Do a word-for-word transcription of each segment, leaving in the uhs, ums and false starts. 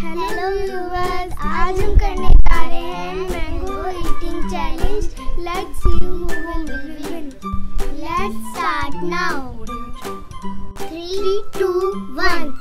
Hello viewers, आज हम करने जा रहे हैं mango eating challenge. Let's see who will win. Let's start now. three two one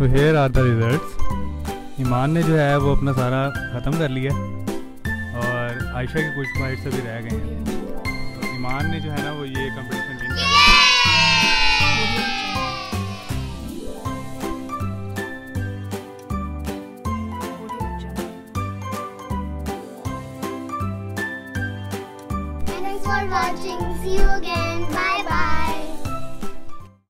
So here are the results. Imran ने जो है वो अपना सारा ख़त्म कर लिया और आयशा के कुछ पॉइंट्स अभी रह गए हैं। तो इमरान ने जो है ना वो ये कंपटीशन विन किया। Thanks for watching. See you again. Bye.